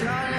we got